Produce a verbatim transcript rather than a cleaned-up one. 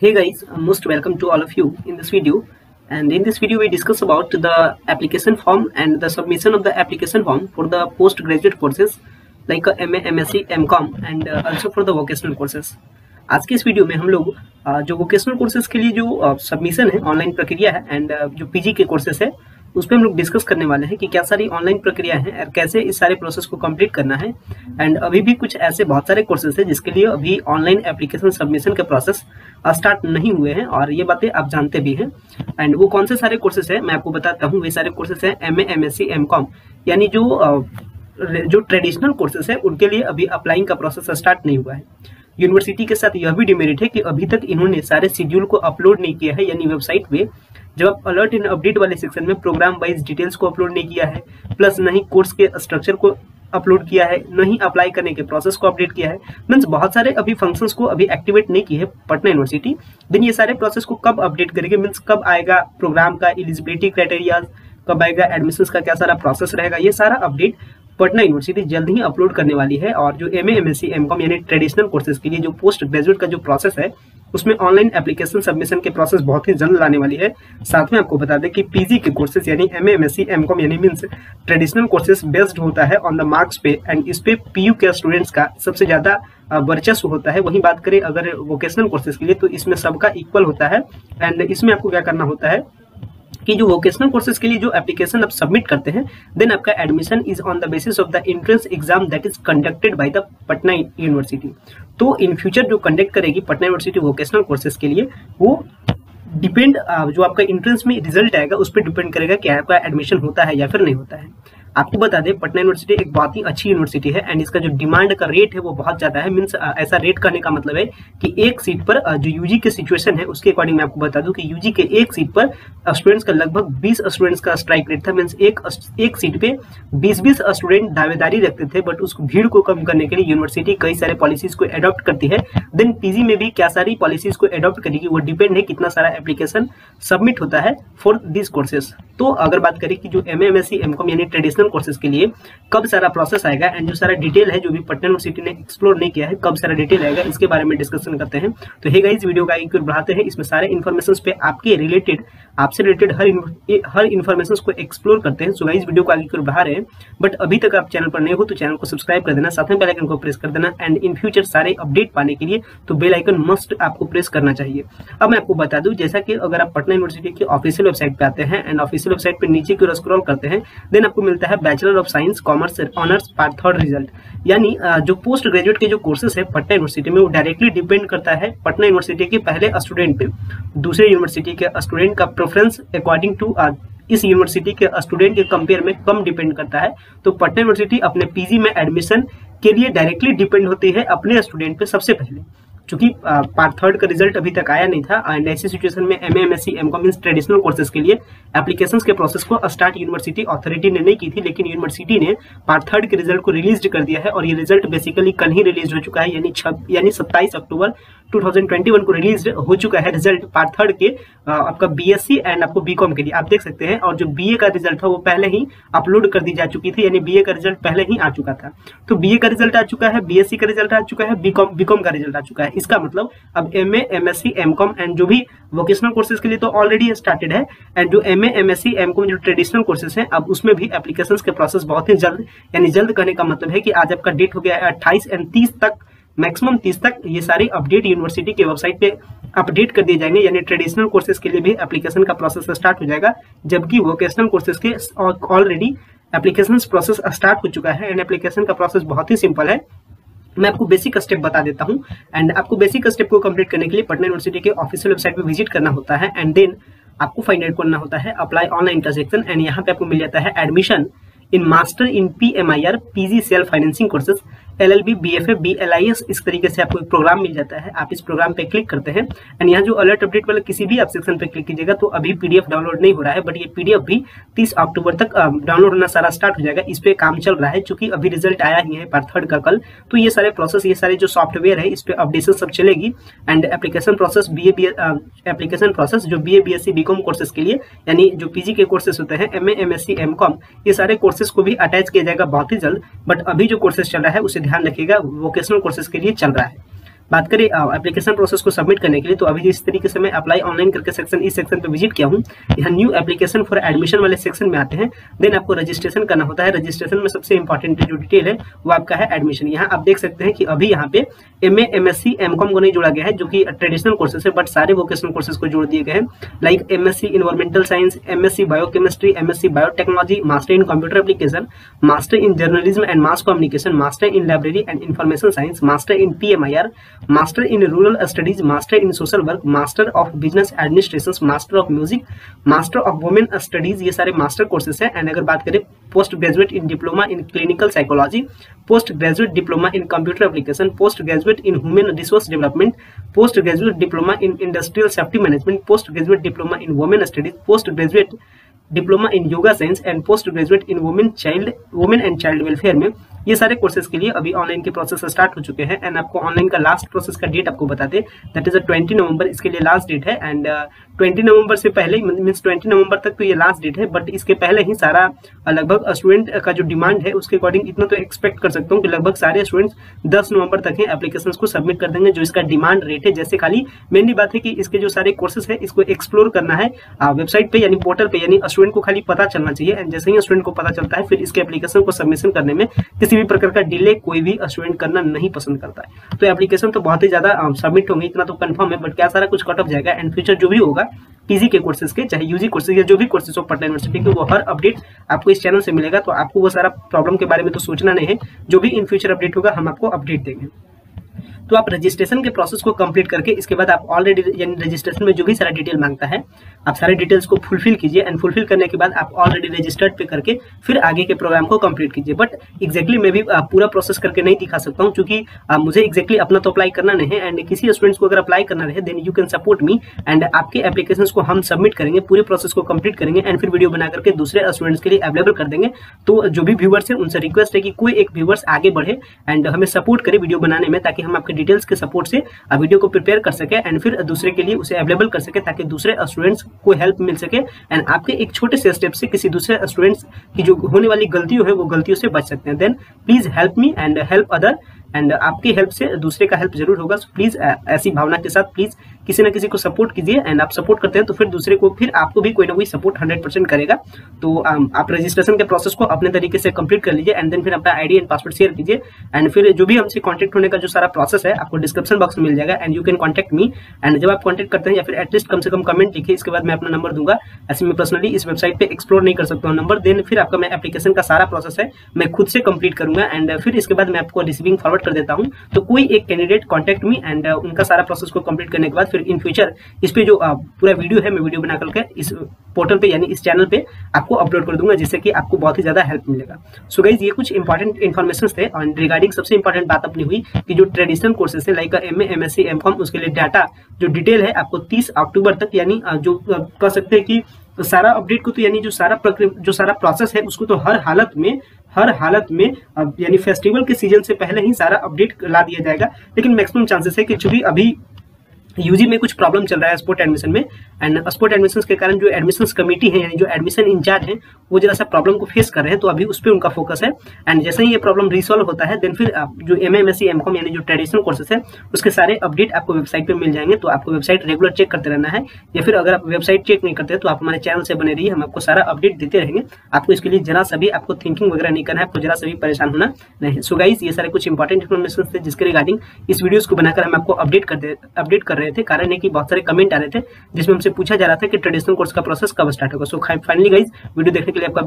Hey guys, most welcome to all of you in this video. And in this video we discuss about the application form and the submission of the application form for the postgraduate courses like M A, M S C, M Com and also for the vocational courses. आज के इस video में हम लोग जो vocational courses के लिए जो सबमिशन है ऑनलाइन प्रक्रिया है एंड जो पीजी के कोर्सेज है उस पर हम लोग डिस्कस करने वाले हैं कि क्या सारी ऑनलाइन प्रक्रिया है और कैसे इस सारे प्रोसेस को कंप्लीट करना है. एंड अभी भी कुछ ऐसे बहुत सारे कोर्सेज हैं जिसके लिए अभी ऑनलाइन एप्लीकेशन सबमिशन के प्रोसेस स्टार्ट नहीं हुए हैं और ये बातें आप जानते भी हैं. एंड वो कौन से सारे कोर्सेज हैं मैं आपको बताता हूँ. वे सारे कोर्सेज हैं M A, M S C, M com यानी जो जो ट्रेडिशनल कोर्सेज है उनके लिए अभी अप्लाइंग का प्रोसेस स्टार्ट नहीं हुआ है. यूनिवर्सिटी के साथ यह भी डिमेरिट है कि अभी तक इन्होंने सारे शेड्यूल को अपलोड नहीं किया है, यानी वेबसाइट पे जब आप अलर्ट एंड अपडेट वाले सेक्शन में प्रोग्राम वाइज डिटेल्स को अपलोड नहीं किया है, प्लस नहीं कोर्स के स्ट्रक्चर को अपलोड किया है, नहीं अप्लाई करने के प्रोसेस को अपडेट किया है. मीन्स बहुत सारे अभी फंक्शंस को अभी एक्टिवेट नहीं किए है पटना यूनिवर्सिटी. देन ये सारे प्रोसेस को कब अपडेट करेंगे, मीन्स कब आएगा प्रोग्राम का एलिजिबिलिटी क्राइटेरियाज, कब आएगा एडमिशंस का क्या सारा प्रोसेस रहेगा, ये सारा अपडेट पटना यूनिवर्सिटी जल्द ही अपलोड करने वाली है. और जो M A, M S C, M com यानी ट्रेडिशनल कोर्सेज के लिए जो पोस्ट ग्रेजुएट का जो प्रोसेस है उसमें ऑनलाइन एप्लीकेशन सबमिशन के प्रोसेस बहुत ही जल्द लाने वाली है. साथ में आपको बता दें कि पीजी के कोर्सेज यानी M A, M S C, M com यानी मीन्स ट्रेडिशनल कोर्सेज बेस्ड होता है ऑन द मार्क्स पे एंड इस पे पी यू के स्टूडेंट्स का सबसे ज़्यादा वर्चस्व होता है. वहीं बात करें अगर वोकेशनल कोर्सेज के लिए तो इसमें सबका इक्वल होता है. एंड इसमें आपको क्या करना होता है कि जो वोकेशनल कोर्सेज के लिए जो एप्लीकेशन आप सबमिट करते हैं देन आपका admission is on the basis of the entrance exam that is conducted by the Patna university. तो इन फ्यूचर जो कंडक्ट करेगी पटना यूनिवर्सिटी वोकेशनल कोर्सेज के लिए वो डिपेंड जो आपका एंट्रेंस में रिजल्ट आएगा उस पर डिपेंड करेगा कि आपका एडमिशन होता है या फिर नहीं होता है. आपको बता दें पटना यूनिवर्सिटी एक बहुत ही अच्छी यूनिवर्सिटी है एंड इसका जो डिमांड का रेट है वो बहुत ज़्यादा है. मीन्स ऐसा रेट करने का मतलब है कि एक सीट पर जो यूजी के सिचुएशन है उसके अकॉर्डिंग मैं आपको बता दूं कि यूजी के एक सीट पर स्टूडेंट्स का लगभग बीस स्टूडेंट्स का स्ट्राइक रेट था. मीन्स एक एक सीट पे बीस बीस स्टूडेंट दावेदारी रखते थे, बट उस भीड़ को कम करने के लिए यूनिवर्सिटी कई सारे पॉलिसीज को एडॉप्ट करती है. देन पीजी में भी क्या सारी पॉलिसीज को एडॉप्ट करेगी वो डिपेंड है कितना सारा एप्लीकेशन सबमिट होता है फॉर दिस कोर्सेज. तो अगर बात करें कि जो M A, M S C, M com यानी ट्रेडिशनल कोर्सेज के लिए कब सारा प्रोसेस आएगा एंड जो सारा डिटेल है जो भी पटना यूनिवर्सिटी ने एक्सप्लोर नहीं किया है कब सारा डिटेल आएगा इसके बारे में डिस्कशन करते हैं. तो हे गाइस वीडियो का एक और बढ़ाते हैं. इसमें सारे इन्फॉर्मेशंस पे आपके रिलेटेड आपसे रिलेटेड हर हर इन्फॉर्मेशंस को एक्सप्लोर करते हैं. सो गाइस वीडियो को आगे की ओर बढ़ा रहे हैं, बट अभी तक आप चैनल पर नए हो तो चैनल को सब्सक्राइब कर देना, साथ में बेल आइकन को प्रेस कर देना. एंड इन फ्यूचर सारे अपडेट पाने के लिए तो बेल आइकन मस्ट आपको प्रेस करना चाहिए. अब मैं आपको बता दूं जैसा कि अगर आप पटना यूनिवर्सिटी की ऑफिशियल वेबसाइट पे आते हैं एंड ऑफिशियल वेबसाइट पे नीचे की ओर स्क्रॉल करते हैं देन आपको मिलता है bachelor of science commerce honours part third result. यानी जो पोस्ट ग्रेजुएट के जो कोर्सेज है पटना यूनिवर्सिटी में वो डायरेक्टली डिपेंड करता है पटना यूनिवर्सिटी के पहले स्टूडेंट पे. दूसरे यूनिवर्सिटी के स्टूडेंट का प्रेफरेंस अकॉर्डिंग टू इस यूनिवर्सिटी के स्टूडेंट के कंपेयर में कम डिपेंड करता है. तो पटना यूनिवर्सिटी अपने पीजी में एडमिशन के लिए डायरेक्टली डिपेंड होती है अपने स्टूडेंट पे सबसे पहले, चूंकि पार्ट थर्ड का रिजल्ट अभी तक आया नहीं था. एंड ऐसी सिचुएशन में M A, M S C, M com means traditional courses के लिए एप्लीकेशंस के प्रोसेस को स्टार्ट यूनिवर्सिटी अथॉरिटी ने नहीं की थी, लेकिन यूनिवर्सिटी ने पार्ट थर्ड के रिजल्ट को रिलीज कर दिया है. और ये रिजल्ट बेसिकली कल ही रिलीज हो चुका है, यानी छब यानी सत्ताईस अक्टूबर दो हज़ार इक्कीस को रिलीज हो चुका है रिजल्ट पार्ट थर्ड के आपका बीएससी एंड आपको बीकॉम के लिए आप देख सकते हैं. और जो बीए का रिजल्ट था वो पहले ही अपलोड कर दी जा चुकी थी, यानी बीए का रिजल्ट पहले ही आ चुका था. तो बीए का रिजल्ट आ चुका है, बीएससी का रिजल्ट आ चुका है, बीकॉम बीकॉम का रिजल्ट आ चुका है. इसका मतलब अब एमए, एमएससी, एमकॉम एंड जो भी वोकेशनल कोर्सेज के लिए तो ऑलरेडी स्टार्टेड है. एंड जो एमए, एमएससी, एमकॉम जो ट्रेडिशनल कोर्सेज हैं अब उसमें भी एप्लीकेशंस के प्रोसेस बहुत ही जल्द, यानी जल्द कहने का मतलब है कि आज आपका डेट हो गया है अट्ठाईस एंड तीस तक, मैक्सिमम तीस तक ये सारे अपडेट यूनिवर्सिटी के वेबसाइट पे अपडेट कर दिए जाएंगे. यानी ट्रेडिशनल कोर्सेज के लिए भी एप्लीकेशन का प्रोसेस स्टार्ट हो जाएगा, जबकि वोकेशनल कोर्सेज के ऑलरेडी एप्लीकेशन प्रोसेस स्टार्ट हो चुका है. एंड एप्लीकेशन का प्रोसेस बहुत ही सिंपल है, मैं आपको बेसिक स्टेप बता देता हूं. एंड आपको बेसिक स्टेप को कंप्लीट करने के लिए पटना यूनिवर्सिटी के ऑफिशियल वेबसाइट पे विजिट करना होता है एंड देन आपको फाइंड आउट करना होता है अप्लाई ऑनलाइन का सेक्शन. एंड यहाँ पे आपको मिल जाता है admission in master in P M I R, P G self financing courses, L L B, B F A, B L I S, इस तरीके से आपको एक प्रोग्राम मिल जाता है. आप इस प्रोग्राम पे क्लिक करते हैं एंड यहाँ जो अलर्ट अपडेट वाला किसी भी आप सेक्शन पे क्लिक कीजिएगा तो अभी पीडीएफ डाउनलोड नहीं हो रहा है, बट ये पीडीएफ भी तीस अक्टूबर तक डाउनलोड होना सारा स्टार्ट हो जाएगा. इस पर काम चल रहा है चूंकि अभी रिजल्ट आया ही है पार्ट थर्ड का कल, तो ये सारे प्रोसेस, ये सारे जो सॉफ्टवेयर है इस पर अपडेशन सब चलेगी. And application process B A application process जो B A, B S C, B com courses के लिए यानी जो पी जी के कोर्सेज होते हैं M A, M S C, M com, ये सारे कोर्सेज को भी अटैच किया जाएगा बहुत ही जल्द. बट अभी जो कोर्सेज चल रहा है उसे ध्यान रखिएगा, वोकेशनल कोर्सेज के लिए चल रहा है. बात करें एप्लीकेशन प्रोसेस को सबमिट करने के लिए, तो अभी इस तरीके से मैं अप्लाई ऑनलाइन करके सेक्शन इस सेक्शन पे विजिट किया हूँ। यहाँ न्यू एप्लीकेशन फॉर एडमिशन वाले सेक्शन में आते हैं, देन आपको रजिस्ट्रेशन करना होता है। रजिस्ट्रेशन में सबसे इंपॉर्टेंट जो डिटेल है वो आपका है एडमिशन। यहाँ आप देख सकते हैं कि अभी यहाँ पे M A M S C M com को नहीं जोड़ा गया है, जो कि ट्रेडिशनल कोर्सेज है, बट सारे वोकेशनल कोर्सेज को जोड़ दिए गए हैं। Like M S C environmental science, M S C biochemistry, M S C biotechnology, master in computer application, master in journalism and mass communication, master in library and information science, master in P M I R, master in rural studies, master in social work, master of business administration, master of music, master of women studies, ये सारे master courses हैं। And अगर बात करें post graduate in diploma in clinical psychology, post graduate diploma in computer application, post graduate in human resource development, post graduate diploma in industrial safety management, post graduate diploma in women studies, post graduate diploma in yoga science and post graduate in women child women and child welfare में ये सारे courses के लिए अभी online के process start हो चुके हैं। एंड आपको ऑनलाइन का लास्ट प्रोसेस का डेट आपको बता दें, that is a twenty November, इसके लिए लास्ट डेट है। एंड ट्वेंटी नवंबर से पहले मीन्स ट्वेंटी नवंबर तक तो ये लास्ट डेट है, बट इसके पहले ही सारा लगभग स्टूडेंट का जो डिमांड है उसके अकॉर्डिंग इतना तो एक्सपेक्ट कर सकता हूँ कि लगभग सारे स्टूडेंट्स दस नवंबर तक ही एप्लीकेशन को सबमिट कर देंगे, जो इसका डिमांड रेट है। जैसे खाली मेनली बात है कि इसके जो सारे कोर्सेज है इसको एक्सप्लोर करना है वेबसाइट पे यानी पोर्टल पे, यानी स्टूडेंट को खाली पता चलना चाहिए। एंड जैसे ही स्टूडेंट को पता चलता है फिर इसके एप्लीकेशन को सबमिशन करने में किसी भी प्रकार का डिले कोई भी स्टूडेंट करना नहीं पसंद करता है। तो एप्लीकेशन तो बहुत ही ज्यादा सबमिट होंगे इतना तो कंफर्म है, बट क्या सारा कुछ कट ऑफ जाएगा। एंड फ्यूचर जो भी होगा पीजी के कोर्सेज के, चाहे यूजी कोर्सेज या जो भी कोर्सेज हो पटना यूनिवर्सिटी के, वो हर अपडेट आपको इस चैनल से मिलेगा। तो आपको वो सारा प्रॉब्लम के बारे में तो सोचना नहीं है, जो भी इन फ्यूचर अपडेट होगा हम आपको अपडेट देंगे। तो आप रजिस्ट्रेशन के प्रोसेस को कंप्लीट करके इसके बाद आप ऑलरेडी यानी रजिस्ट्रेशन में जो भी सारा डिटेल मांगता है आप सारे डिटेल्स को फुलफिल कीजिए। एंड फुलफिल करने के बाद आप ऑलरेडी रजिस्टर्ड पे करके फिर आगे के प्रोग्राम को कंप्लीट कीजिए। बट एक्जैक्टली मैं भी पूरा प्रोसेस करके नहीं दिखा सकता हूँ, क्योंकि मुझे एक्जैक्टली अपना तो अप्लाई करना नहीं है। एंड किसी स्टूडेंट्स को अगर अप्लाई करना रहे then you can support me, and आपके एप्लीकेशन को हम सबमिट करेंगे, पूरे प्रोसेस को कंप्लीट करेंगे एंड फिर वीडियो बना करके दूसरे स्टूडेंट्स के लिए अवेलेबल कर देंगे। तो जो भी व्यूवर्स है उनसे रिक्वेस्ट है कि कोई एक व्यूवर्स आगे बढ़े एंड हमें सपोर्ट करे वीडियो बनाने में, ताकि हम आपके डिटेल्स के सपोर्ट से वीडियो को प्रिपेयर कर सके एंड फिर दूसरे के लिए उसे अवेलेबल कर सके, ताकि दूसरे स्टूडेंट्स को हेल्प मिल सके एंड आपके एक छोटे से स्टेप से किसी दूसरे स्टूडेंट्स की जो होने वाली गलतियों है वो गलतियों से बच सकते हैं। Then please help me and help other, and आपकी हेल्प से दूसरे का हेल्प जरूर होगा। सो प्लीज ऐसी भावना के साथ प्लीज किसी ना किसी को सपोर्ट कीजिए। एंड आप सपोर्ट करते हैं तो फिर दूसरे को फिर आपको भी कोई ना कोई सपोर्ट हंड्रेड परसेंट करेगा। तो आप रजिस्ट्रेशन के प्रोसेस को अपने तरीके से कंप्लीट कर लीजिए एंड देन फिर अपना आईडी एंड पासवर्ड शेयर कीजिए। एंड फिर जो भी हमसे कॉन्टैक्ट होने का जो सारा प्रोसेस है आपको डिस्क्रिप्शन बॉक्स में मिल जाएगा and you can contact me. And जब आप कॉन्टैक्ट करते हैं या फिर एटलीस्ट कम से कम कमेंट लिखिए, इसके बाद मैं अपना नंबर दूंगा। ऐसे मैं पर्सनली इस वेबसाइट पर एक्सप्लोर नहीं कर सकता हूँ नंबर। देन फिर आपका मैं एप्लीकेशन का सारा प्रोसेस है मैं खुद से कंप्लीट करूंगा एंड फिर इसके बाद मैं आपको रिसीविंग फॉरवर्ड कर देता हूँ। तो कोई एक कैंडिडेट कॉन्टैक्ट मी एंड उनका सारा प्रोसेस को कंप्लीट करने के बाद फिर इन फ्यूचर इस पे जो पूरा वीडियो है मैं वीडियो बना करके इस पोर्टल पे यानी इस चैनल पे आपको अपलोड कर दूंगा, जिससे कि आपको बहुत ही ज्यादा हेल्प मिलेगा। सो गाइस ये कुछ इंपॉर्टेंट इन्फॉर्मेशन थे। एंड रिगार्डिंग सबसे इंपॉर्टेंट बात अपनी हुई कि जो ट्रेडिशनल कोर्सेस है like M A M S C M com, उसके लिए डाटा जो डिटेल है आपको तीस अक्टूबर तक यानी जो कह सकते हैं कि सारा अपडेट को तो यानी जो सारा जो सारा प्रोसेस है उसको तो हर हालत में हर हालत में यानी फेस्टिवल के सीजन से पहले ही सारा अपडेट ला दिया जाएगा। लेकिन मैक्सिमम चांसेस है कि चूंकि अभी यूजी में कुछ प्रॉब्लम चल रहा है स्पोर्ट एडमिशन में, एंड स्पोर्ट एडमिशंस के कारण जो एडमिशंस कमेटी है यानी जो एडमिशन इंचार्ज है वो जरा सा प्रॉब्लम को फेस कर रहे हैं, तो अभी उस पर उनका फोकस है। एंड जैसे ही ये प्रॉब्लम रिसॉल्व होता है देन फिर जो M M S C M com यानी जो ट्रेडिशनल कोर्सेस है उसके सारे अपडेट आपको वेबसाइट पर मिल जाएंगे। तो आपको वेबसाइट रेगुलर चेक करते रहना है, या फिर अगर आप वेबसाइट चेक नहीं करते तो आप हमारे चैनल से बने रहिए, हम आपको सारा अपडेट देते रहेंगे। आपको इसके लिए जरा सभी आपको थिंकिंग वगैरह नहीं करना है, आपको जरा सभी परेशान होना नहीं है। सो गाइज ये सारे कुछ इंपॉर्टेंट इन्फॉर्मेशन थे जिसके रिगार्डिंग इस वीडियोज को बनाकर हम आपको अपडेट कर अपडेट कर थे। कारण है कि बहुत सारे कमेंट आ रहे थे जिसमें हमसे पूछा जा रहा था कि ट्रेडिशनल कोर्स का प्रोसेस कब स्टार्ट होगा। सो फाइनली गाइस वीडियो देखने के लिए आपका